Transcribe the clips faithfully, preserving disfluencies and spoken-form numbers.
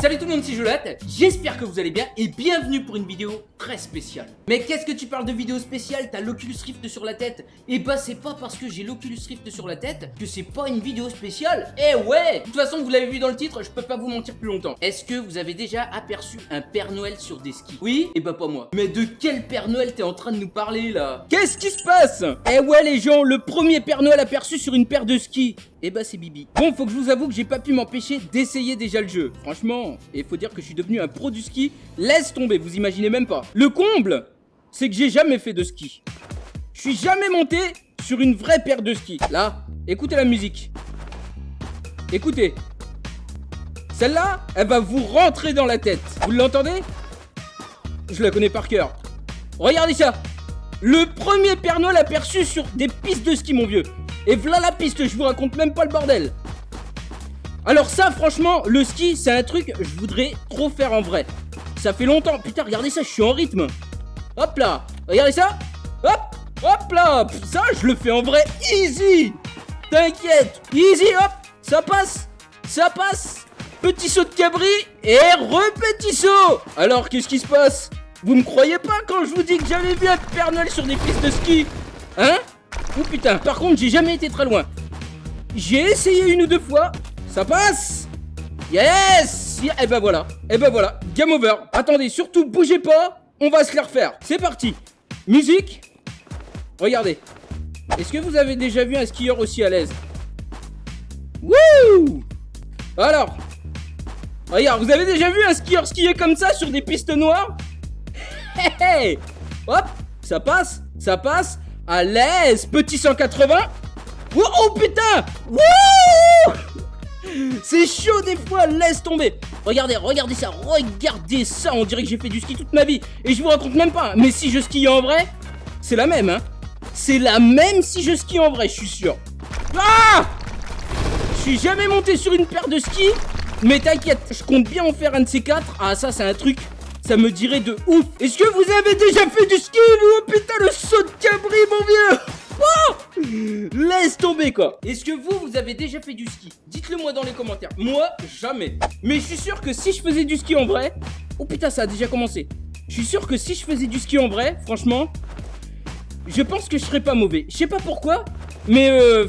Salut tout le monde, c'est Jolette, j'espère que vous allez bien et bienvenue pour une vidéo très spéciale. Mais qu'est-ce que tu parles de vidéo spéciale? T'as l'Oculus Rift sur la tête. Et bah c'est pas parce que j'ai l'Oculus Rift sur la tête que c'est pas une vidéo spéciale. Eh ouais. De toute façon vous l'avez vu dans le titre, je peux pas vous mentir plus longtemps. Est-ce que vous avez déjà aperçu un Père Noël sur des skis? Oui? Et bah pas moi. Mais de quel Père Noël t'es en train de nous parler là? Qu'est-ce qui se passe? Eh ouais les gens, le premier Père Noël aperçu sur une paire de skis. Et bah c'est Bibi. Bon, faut que je vous avoue que j'ai pas pu m'empêcher d'essayer déjà le jeu. Franchement, et faut dire que je suis devenu un pro du ski. Laisse tomber, vous imaginez même pas. Le comble, c'est que j'ai jamais fait de ski. Je suis jamais monté sur une vraie paire de skis. Là, écoutez la musique. Écoutez. Celle-là, elle va vous rentrer dans la tête. Vous l'entendez? Je la connais par cœur. Regardez ça. Le premier Père Noël aperçu sur des pistes de ski, mon vieux. Et voilà la piste, je vous raconte même pas le bordel. Alors ça, franchement, le ski, c'est un truc que je voudrais trop faire en vrai. Ça fait longtemps. Putain, regardez ça, je suis en rythme. Hop là, regardez ça. Hop, hop là. Ça, je le fais en vrai, easy. T'inquiète, easy, hop. Ça passe, ça passe. Petit saut de cabri et re-petit saut. Alors, qu'est-ce qui se passe? Vous me croyez pas quand je vous dis que j'avais vu un Père Noël sur des pistes de ski? Hein? Oh putain, par contre j'ai jamais été très loin. J'ai essayé une ou deux fois. Ça passe. Yes. Et ben voilà, et ben voilà, game over. Attendez, surtout bougez pas, on va se la refaire. C'est parti. Musique. Regardez. Est-ce que vous avez déjà vu un skieur aussi à l'aise? Wouh. Alors, regarde, vous avez déjà vu un skieur skier comme ça sur des pistes noires? Hey, hey. Hop, ça passe, ça passe. À l'aise, petit cent quatre-vingts. Oh, oh putain. Wouh. C'est chaud des fois, laisse tomber. Regardez, regardez ça, regardez ça. On dirait que j'ai fait du ski toute ma vie. Et je vous raconte même pas, mais si je skie en vrai, c'est la même, hein. C'est la même si je skie en vrai, je suis sûr. Ah. Je suis jamais monté sur une paire de skis. Mais t'inquiète, je compte bien en faire un de ces quatre. Ah ça c'est un truc, ça me dirait de ouf. Est-ce que vous avez déjà fait du ski? Oh putain, le saut de cabri, mon vieux. Oh, laisse tomber quoi. Est-ce que vous, vous avez déjà fait du ski? Dites-le moi dans les commentaires. Moi, jamais. Mais je suis sûr que si je faisais du ski en vrai... Oh putain, ça a déjà commencé. Je suis sûr que si je faisais du ski en vrai, franchement, je pense que je serais pas mauvais. Je sais pas pourquoi, mais euh,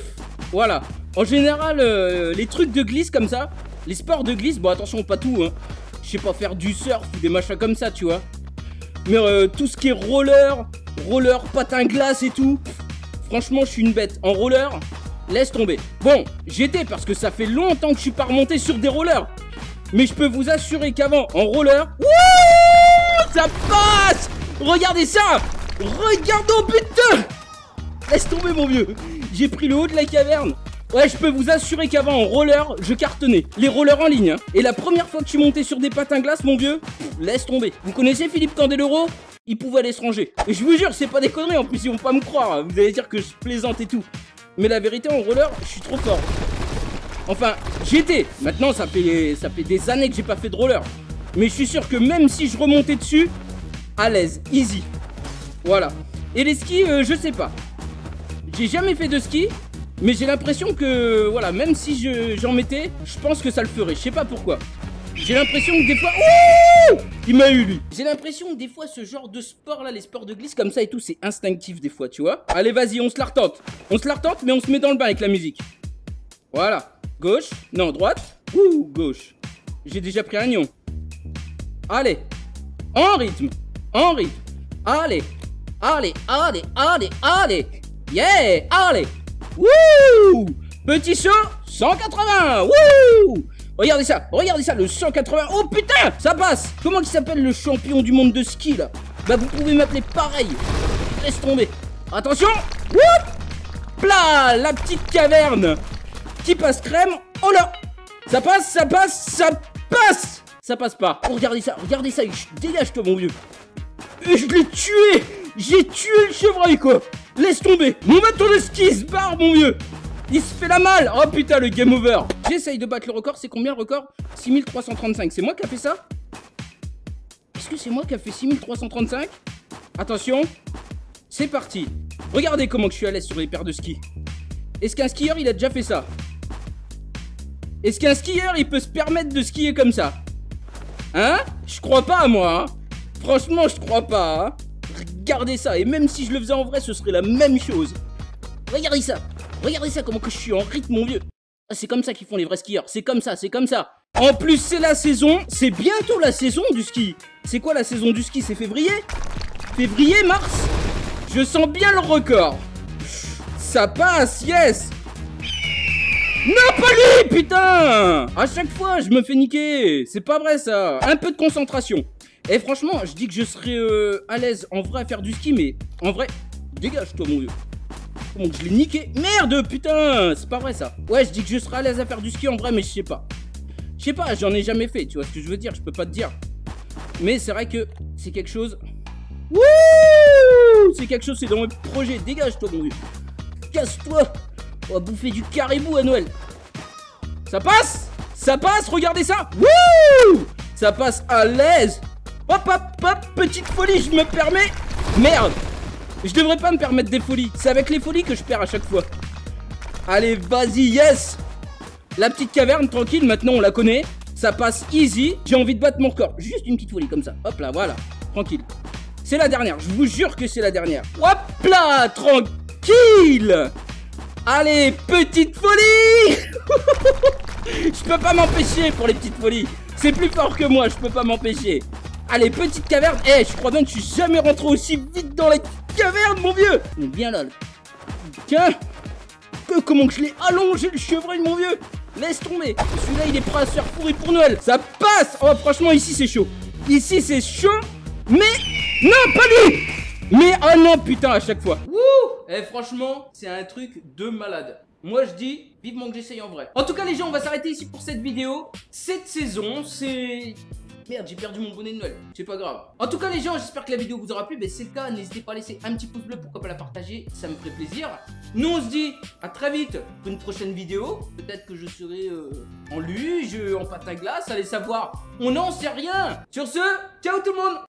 voilà. En général, euh, les trucs de glisse comme ça, les sports de glisse, bon attention, pas tout, hein. Je sais pas faire du surf ou des machins comme ça, tu vois. Mais euh, tout ce qui est roller, roller, patin glace et tout, pff, franchement, je suis une bête. En roller, laisse tomber. Bon, j'étais parce que ça fait longtemps que je suis pas remonté sur des rollers. Mais je peux vous assurer qu'avant, en roller, wouh, ça passe. Regardez ça. Regardons, putain. Laisse tomber, mon vieux. J'ai pris le haut de la caverne. Ouais, je peux vous assurer qu'avant en roller, je cartonnais. Les rollers en ligne, hein. Et la première fois que je suis monté sur des patins glaces, mon vieux, pff, laisse tomber. Vous connaissez Philippe Candeloro? Il pouvait aller se ranger. Et je vous jure, c'est pas des conneries, en plus ils vont pas me croire, hein. Vous allez dire que je plaisante et tout. Mais la vérité, en roller, je suis trop fort. Enfin, j'étais. Maintenant, ça fait, ça fait des années que j'ai pas fait de roller. Mais je suis sûr que même si je remontais dessus, à l'aise, easy. Voilà. Et les skis, euh, je sais pas. J'ai jamais fait de ski. Mais j'ai l'impression que, voilà, même si je, j'en mettais, je pense que ça le ferait. Je sais pas pourquoi. J'ai l'impression que des fois... Ouh, il m'a eu, lui. J'ai l'impression que des fois, ce genre de sport-là, les sports de glisse comme ça et tout, c'est instinctif des fois, tu vois. Allez, vas-y, on se la retente. On se la retente, mais on se met dans le bain avec la musique. Voilà. Gauche. Non, droite. Ouh, gauche. J'ai déjà pris un nion. Allez. En rythme. En rythme. Allez. Allez, allez, allez, allez. Yeah, allez. Wouh! Petit saut, cent quatre-vingts! Wouh! Regardez ça, regardez ça, le cent quatre-vingts! Oh putain! Ça passe! Comment il s'appelle le champion du monde de ski, là? Bah vous pouvez m'appeler pareil! Laisse tomber! Attention! Wouh! Là, la petite caverne! Qui passe crème! Oh là! Ça passe, ça passe, ça passe! Ça passe pas! Oh, regardez ça, regardez ça! Dégage-toi, mon vieux! Et je l'ai tué! J'ai tué le chevreuil, quoi! Laisse tomber. Mon bâton de ski se barre, mon vieux. Il se fait la malle. Oh putain, le game over. J'essaye de battre le record. C'est combien le record? Six mille trois cent trente-cinq. C'est moi qui a fait ça? Est-ce que c'est moi qui a fait six mille trois cent trente-cinq? Attention. C'est parti. Regardez comment je suis à l'aise sur les paires de ski. Est-ce qu'un skieur, il a déjà fait ça? Est-ce qu'un skieur, il peut se permettre de skier comme ça? Hein? Je crois pas, moi. Franchement, je crois pas. Hein. Regardez ça. Et même si je le faisais en vrai, ce serait la même chose. Regardez ça. Regardez ça, comment que je suis en rythme, mon vieux. C'est comme ça qu'ils font les vrais skieurs. C'est comme ça, c'est comme ça. En plus, c'est la saison. C'est bientôt la saison du ski. C'est quoi la saison du ski? C'est février? Février, mars? Je sens bien le record. Ça passe, yes. Non, pas lui, putain. À chaque fois, je me fais niquer. C'est pas vrai, ça. Un peu de concentration. Et franchement, je dis que je serais euh, à l'aise en vrai à faire du ski, mais en vrai, dégage-toi, mon vieux. Donc je l'ai niqué. Merde, putain, c'est pas vrai ça. Ouais, je dis que je serai à l'aise à faire du ski en vrai, mais je sais pas. Je sais pas, j'en ai jamais fait, tu vois ce que je veux dire, je peux pas te dire. Mais c'est vrai que c'est quelque chose. Wouh! C'est quelque chose, c'est dans mes projets. Dégage-toi, mon vieux. Casse-toi. On va bouffer du caribou à Noël. Ça passe? Ça passe, regardez ça. Wouh! Ça passe à l'aise. Hop, hop, hop, petite folie, je me permets. Merde. Je devrais pas me permettre des folies. C'est avec les folies que je perds à chaque fois. Allez, vas-y, yes. La petite caverne, tranquille, maintenant on la connaît. Ça passe easy. J'ai envie de battre mon corps. Juste une petite folie comme ça. Hop là, voilà. Tranquille. C'est la dernière. Je vous jure que c'est la dernière. Hop là, tranquille. Allez, petite folie. Je peux pas m'empêcher pour les petites folies. C'est plus fort que moi, je peux pas m'empêcher. Allez, petite caverne. Eh, hey, je crois bien que je suis jamais rentré aussi vite dans la caverne, mon vieux. Mais viens là. Tiens. Comment que je l'ai allongé, le chevreuil, mon vieux. Laisse tomber. Celui-là, il est prêt à se faire pourrir pour Noël. Ça passe. Oh, franchement, ici, c'est chaud. Ici, c'est chaud. Mais... Non, pas lui. Mais... Oh non, putain, à chaque fois. Wouh. Eh, franchement, c'est un truc de malade. Moi, je dis... Vivement que j'essaye en vrai. En tout cas, les gens, on va s'arrêter ici pour cette vidéo. Cette saison, c'est... Merde, j'ai perdu mon bonnet de Noël, c'est pas grave. En tout cas les gens, j'espère que la vidéo vous aura plu. Mais ben, c'est le cas, n'hésitez pas à laisser un petit pouce bleu, pourquoi pas la partager, ça me ferait plaisir. Nous on se dit à très vite pour une prochaine vidéo. Peut-être que je serai euh, en luge, en patin à glace, allez savoir, on n'en sait rien. Sur ce, ciao tout le monde.